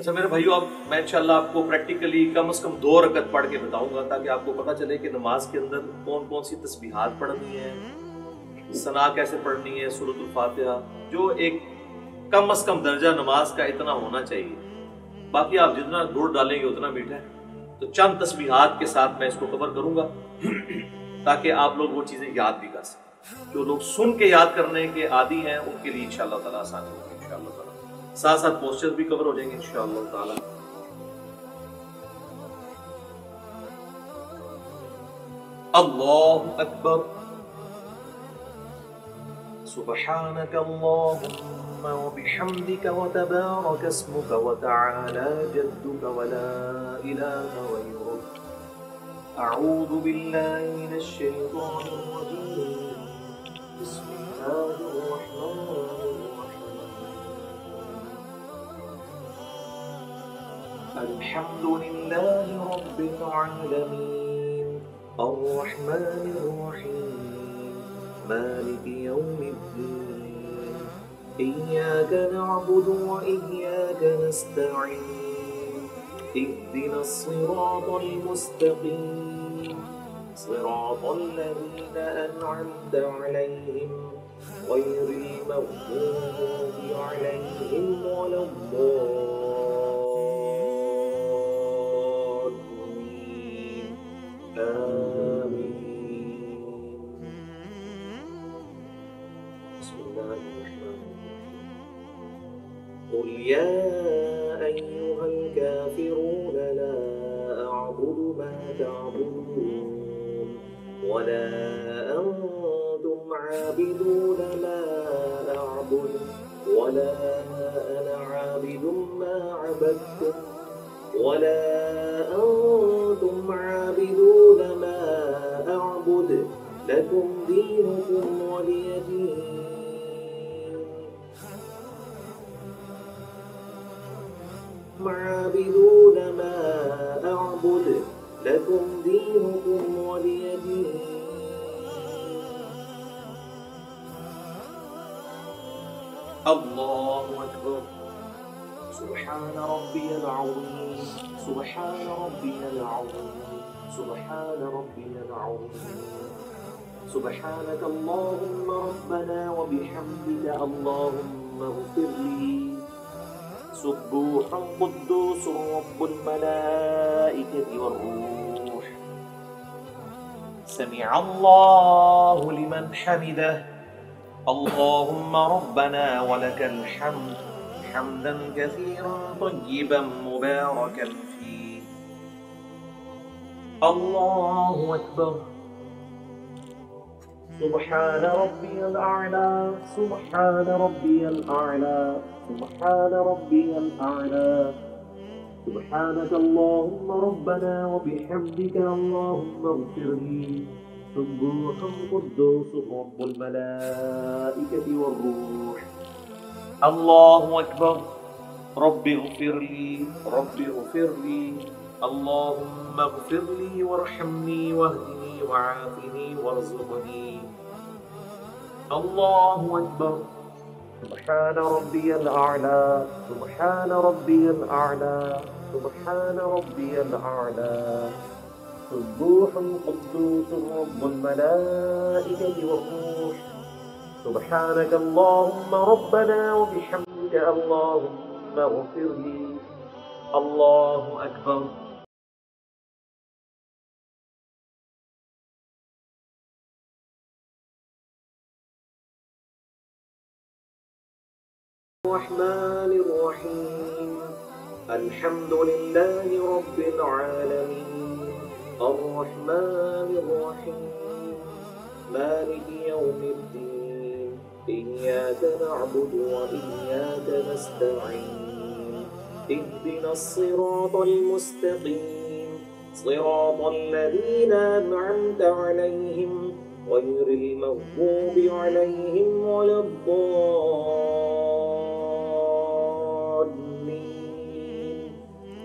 अच्छा मेरे भाइयों, अब मैं इंशाल्लाह आपको प्रैक्टिकली कम से कम 2 रकत पढ़ के बताऊंगा ताकि आपको पता चले कि नमाज के अंदर कौन कौन सी तस्बीहात पढ़नी है, सना कैसे पढ़नी है, सूरतुल फातिहा, जो एक कम से कम दर्जा नमाज का इतना होना चाहिए। बाकी आप जितना गुड़ डालेंगे उतना मीठा है। तो चंद तस्बीहात के साथ मैं इसको कवर करूँगा ताकि आप लोग वो चीज़ें याद भी कर सकें। जो लोग सुन के याद करने के आदी हैं उनके लिए इंशाल्लाह ताला आसान होगा। इंशाल्लाह ताला साथ साथ पोस्चर भी कवर हो जाएंगे इंशाअल्लाह ताला। अल्लाहु अकबर, सुब्हानक अल्लाहुम्मा व बिहम्दिका व तबारक अस्मुक व तआला जद्दुक व ला इलाहा गैरुक। अऊज़ु बिल्लाहि मिनश शैतानिर रजीम। बिस्मिल्लाहिर रहमानिर रहीम। الحمد لله رب العالمين الرحمن الرحيم مالك يوم الدين إياك نعبد وإياك نستعين اهدنا الصراط المستقيم صراط الذين أنعمت عليهم غير المغضوب عليهم ولا الضالين قل يا أيها الكافرون لا أعبد ما تعبدون ولا أنتم عابدون ما أعبد ولا أنا عابد ما عبدتم ولا أنتم عابدون ما أعبد لكم دينكم ولي دين عابدون ما أعبد لكم دينكم ولي دين الله أكبر سبحان ربي العظيم سبحان ربي العظيم سبحان ربي العظيم سبحانك اللهم ربنا وبحمدك اللهم اغفر لي سبوح قدوس رب الملائكة والروح سمع الله لمن حمده اللهم ربنا ولك الحمد حمدا كثيرا طيبا مباركا فيه الله أكبر سبحان ربي الأعلى سبحان ربي الأعلى سبحان ربي الأعلى سبحانك اللهم ربنا وبحمدك اللهم اغفر لي سبوح قدوس رب الملائكة والروح الله أكبر رب اغفر لي رب اغفر لي اللهم اغفر لي وارحمني واهدني وعافني وارزقني الله أكبر سبحان ربي الأعلى سبحان ربي الأعلى سبحان ربي الأعلى سبوح قدوس رب الملائكة والروح سبحانك اللهم ربنا وبحمدك اللهم اغفر لي الله أكبر الرحمن الرحيم الحمد لله رب العالمين الرحمن الرحيم مالك يوم الدين إياك نعبد وإياك نستعين اهدنا الصراط المستقيم صراط الذين أنعمت عليهم غير المغضوب عليهم ولا الضالين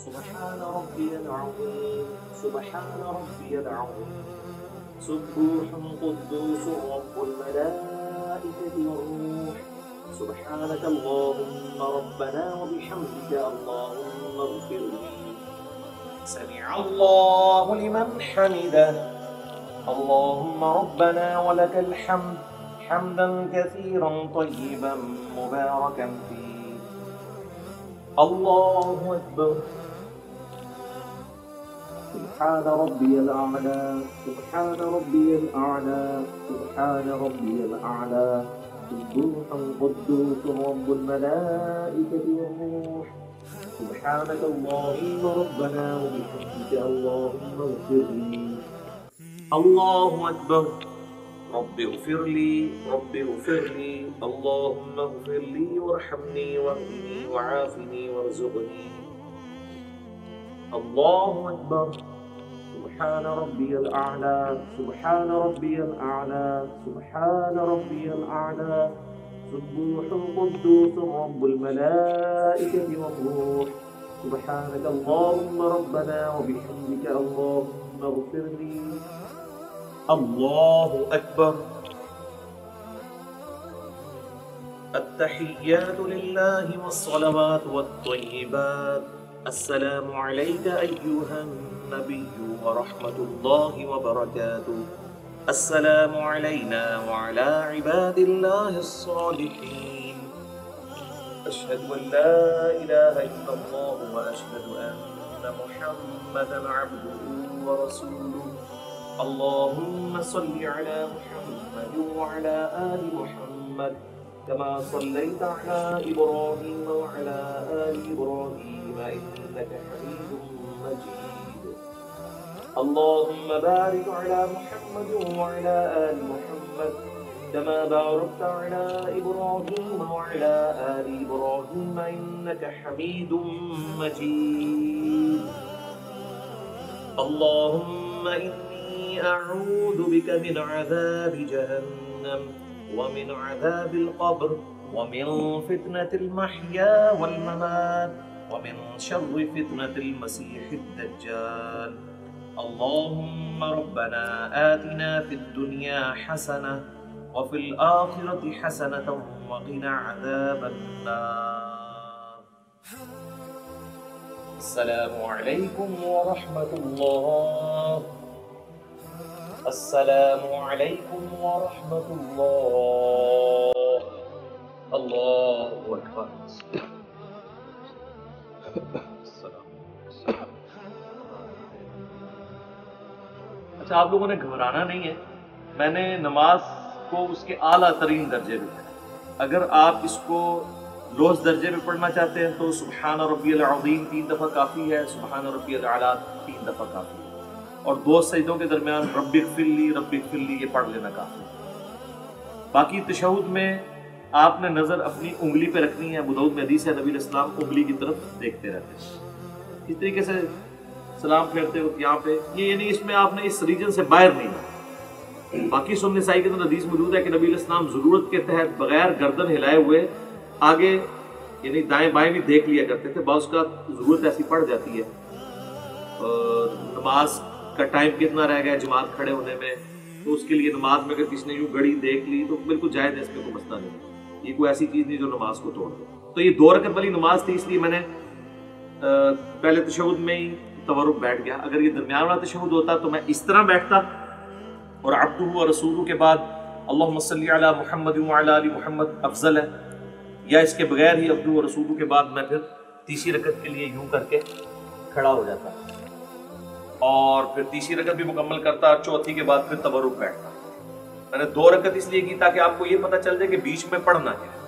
سبحان ربي العظيم، سبحان ربي العظيم. سبوح قدوس رب الملائكة والروح. سبحانك اللهم ربنا وبحمدك اللهم اغفر لي. سمع الله لمن حمده. اللهم ربنا ولك الحمد حمدا كثيرا طيبا مباركا فيه. الله أكبر. سبحان ربي الأعلى، سبحان ربي الأعلى، سبحان ربي الأعلى. سبوح قدوس رب الملائكة والروح. سبحانك اللهم ربنا وبحمدك اللهم اغفر لي. الله أكبر. رب اغفر لي، رب اغفر لي، اللهم اغفر لي وارحمني واهدني وعافني وارزقني. الله أكبر. سبحان ربي الأعلى، سبحان ربي الأعلى، سبحان ربي الأعلى. سبوح قدوس رب الملائكة والروح. سبحانك اللهم ربنا وبحمدك اللهم اغفر لي. الله أكبر. التحيات لله والصلوات والطيبات. السلام عليك أيها النبي ورحمة الله وبركاته. السلام علينا وعلى عباد الله الصالحين. أشهد أن لا إله إلا الله وأشهد أن محمدا عبده ورسوله. اللهم صل على محمد وعلى آل محمد كما صليت على إبراهيم وعلى آل إبراهيم إنك حميد مجيد. اللهم بارك على محمد وعلى آل محمد كما باركت على إبراهيم وعلى آل إبراهيم إنك حميد مجيد. اللهم إني أعوذ بك من عذاب جهنم ومن عذاب القبر ومن فتنة المحيا والممات ومن شر فتنة المسيح الدجال. اللهم ربنا آتنا في الدنيا حسنة وفي الآخرة حسنة وقنا عذاب النار. السلام عليكم ورحمة الله. السلام عليكم ورحمة الله. الله أكبر. अच्छा, आप लोगों ने घबराना नहीं है। मैंने नमाज को उसके आला तरीन दर्जे पे पढ़ा। अगर आप इसको लोज दर्जे पे पढ़ना चाहते हैं तो सुबहान रब्बिल अज़ीम 3 दफ़ा काफ़ी है, सुबहान रब्बिल आला 3 दफ़ा काफ़ी है, और 2 सजदों के दरमियान रब्बिगफिरली ये पढ़ लेना काफ़ी है। बाकी तशहुद में आपने नज़र अपनी उंगली पे रखनी है। अबू दाऊद में हदीस है, नबी अलैहिस्सलाम उंगली की तरफ देखते रहते हैं। इस तरीके से सलाम फेरते वक्त यहाँ पे ये यानी इसमें आपने इस रीजन से बाहर नहीं है। बाकी सुन नसाई के अंदर हदीस मौजूद है कि नबी अलैहिस्सलाम ज़रूरत के तहत बगैर गर्दन हिलाए हुए आगे यानी दाएँ बाएँ भी देख लिया करते थे। बस उसका ज़रूरत ऐसी पड़ जाती है। नमाज का टाइम कितना रह गया, जमात खड़े होने में, तो उसके लिए नमाज में अगर किसने यूँ घड़ी देख ली तो बिल्कुल जायज़ है, इसमें कोई मसला नहीं। ये कोई ऐसी चीज़ नहीं जो नमाज को तोड़ दे। तो ये 2 रकत वाली नमाज थी, इसलिए मैंने पहले तशहुद में ही तवरुक बैठ गया। अगर ये दरमियान वाला तशहुद होता तो मैं इस तरह बैठता और अब्दुहु व रसूलहु के बाद अल्लाहुम्मा सल्ली अला मुहम्मद व अला आलि मुहम्मद अफजल है, या इसके बगैर ही अब्दुहु व रसूलहु के बाद मैं फिर 3री रकत के लिए यूँ करके खड़ा हो जाता और फिर 3री रकत भी मुकम्मल करता, 4थी के बाद फिर तवरुक बैठता। मैंने 2 रकत इसलिए की ताकि आपको ये पता चल जाए कि बीच में पढ़ना है।